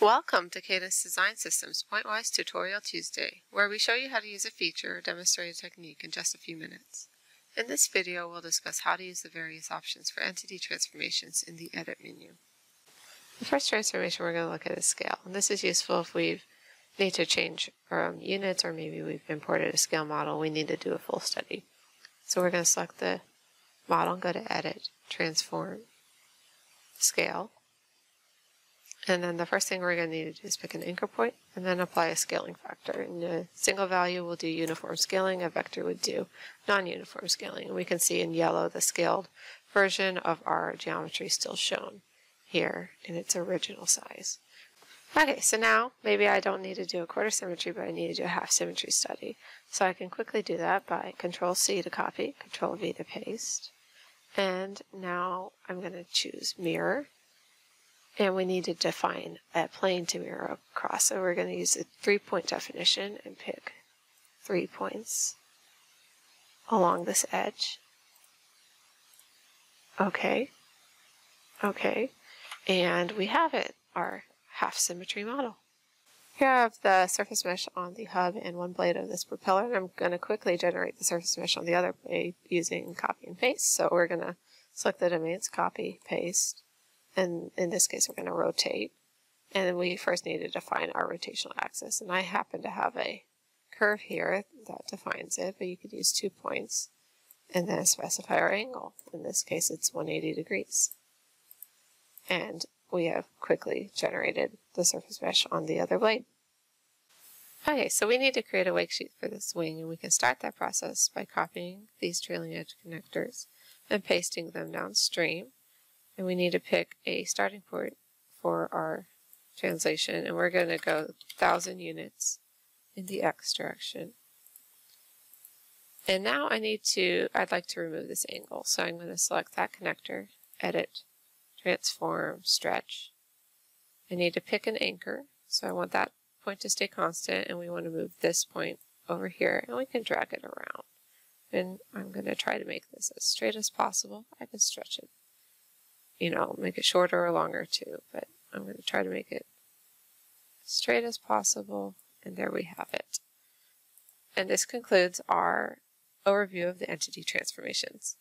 Welcome to Cadence Design Systems Pointwise Tutorial Tuesday, where we show you how to use a feature or demonstrate a technique in just a few minutes. In this video, we'll discuss how to use the various options for entity transformations in the Edit menu. The first transformation we're going to look at is scale, and this is useful if we need to change units, or maybe we've imported a scale model. We need to do a full study. So we're going to select the model and go to Edit, Transform, Scale. And then the first thing we're going to need to do is pick an anchor point and then apply a scaling factor. And a single value will do uniform scaling, a vector would do non-uniform scaling. And we can see in yellow the scaled version of our geometry still shown here in its original size. Okay, so now maybe I don't need to do a quarter symmetry, but I need to do a half symmetry study. So I can quickly do that by Control-C to copy, Control-V to paste. And now I'm going to choose mirror. And we need to define a plane to mirror across. So we're going to use a three-point definition and pick 3 points along this edge. Okay. Okay. And we have it, our half symmetry model. Here I have the surface mesh on the hub and one blade of this propeller. And I'm going to quickly generate the surface mesh on the other blade using copy and paste. So we're going to select the domains, copy, paste. And in this case, we're going to rotate. And then we first need to define our rotational axis. And I happen to have a curve here that defines it, but you could use 2 points and then specify our angle. In this case, it's 180 degrees. And we have quickly generated the surface mesh on the other blade. Okay, so we need to create a wake sheet for this wing, and we can start that process by copying these trailing edge connectors and pasting them downstream. And we need to pick a starting point for our translation, and we're going to go 1,000 units in the X direction. And now I'd like to remove this angle, so I'm going to select that connector, Edit, Transform, Stretch. I need to pick an anchor, so I want that point to stay constant, and we want to move this point over here, and we can drag it around. And I'm going to try to make this as straight as possible. I can stretch it, make it shorter or longer too, but I'm going to try to make it straight as possible, and there we have it. And this concludes our overview of the entity transformations.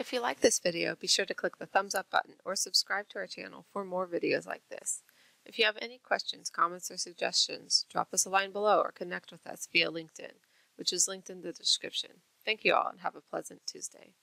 If you like this video, be sure to click the thumbs up button or subscribe to our channel for more videos like this. If you have any questions, comments, or suggestions, drop us a line below or connect with us via LinkedIn, which is linked in the description. Thank you all and have a pleasant Tuesday.